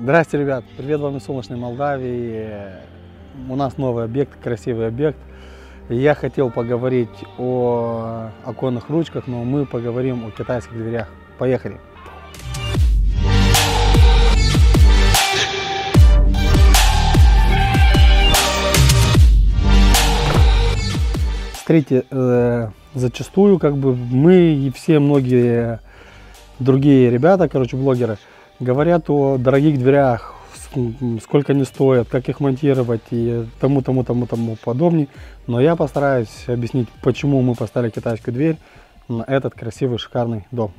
Здрасте, ребят! Привет вам из солнечной Молдавии. У нас новый объект, красивый объект. Я хотел поговорить о оконных ручках, но мы поговорим о китайских дверях. Поехали! Смотрите, зачастую как бы мы и все многие другие ребята, короче, блогеры, говорят о дорогих дверях, сколько они стоят, как их монтировать и тому подобное. Но я постараюсь объяснить, почему мы поставили китайскую дверь на этот красивый, шикарный дом.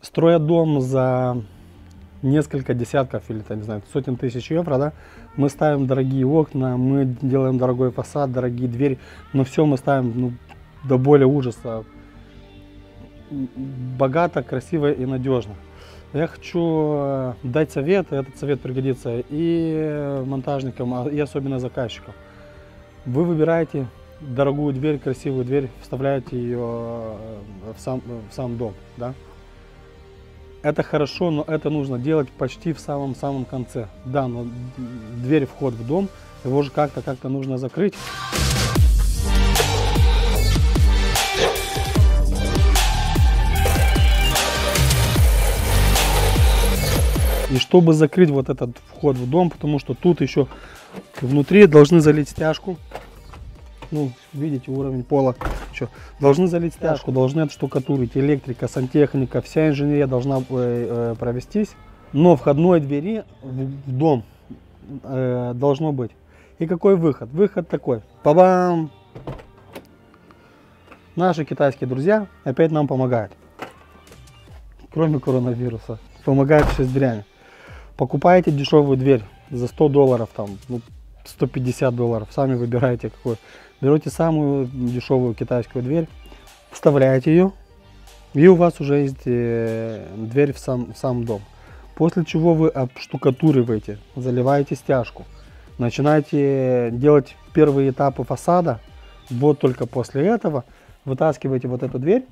Строя дом за несколько десятков или, не знаю, сотен тысяч евро, да, мы ставим дорогие окна, мы делаем дорогой фасад, дорогие двери, но все мы ставим, ну, до боли ужаса. Богато, красиво и надежно. Я хочу дать совет, этот совет пригодится и монтажникам, и особенно заказчикам. Вы выбираете дорогую дверь, красивую дверь, вставляете ее в сам дом, да? Это хорошо, но это нужно делать почти в самом конце. Да, но дверь, вход в дом, его же как-то нужно закрыть. И чтобы закрыть вот этот вход в дом, потому что тут еще внутри должны залить стяжку. Ну, видите, уровень пола. Еще. Должны залить стяжку, должны отштукатурить, электрика, сантехника, вся инженерия должна провестись. Но входной двери в дом должно быть. И какой выход? Выход такой. Па-бам! Наши китайские друзья опять нам помогают. Кроме коронавируса. Помогают все с дверями. Покупаете дешевую дверь за 100 долларов, там, ну, 150 долларов, сами выбираете какую. Берете самую дешевую китайскую дверь, вставляете ее, и у вас уже есть дверь в сам дом. После чего вы обштукатуриваете, заливаете стяжку, начинаете делать первые этапы фасада. Вот только после этого вытаскиваете вот эту дверь,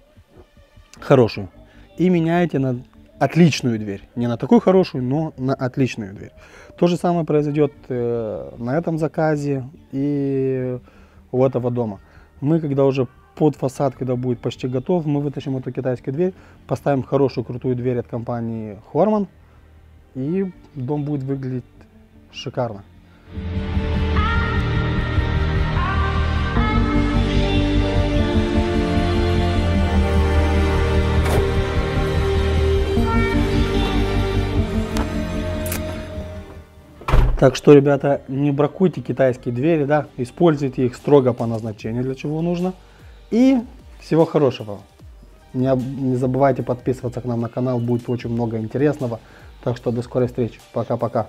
хорошую, и меняете на отличную дверь, не на такую хорошую, но на отличную дверь. То же самое произойдет на этом заказе и у этого дома. Мы, когда уже под фасад, когда будет почти готов, мы вытащим эту китайскую дверь, поставим хорошую крутую дверь от компании Horman, и дом будет выглядеть шикарно. Так что, ребята, не бракуйте китайские двери, да, используйте их строго по назначению, для чего нужно. И всего хорошего. Не забывайте подписываться к нам на канал, будет очень много интересного. Так что до скорой встречи. Пока-пока.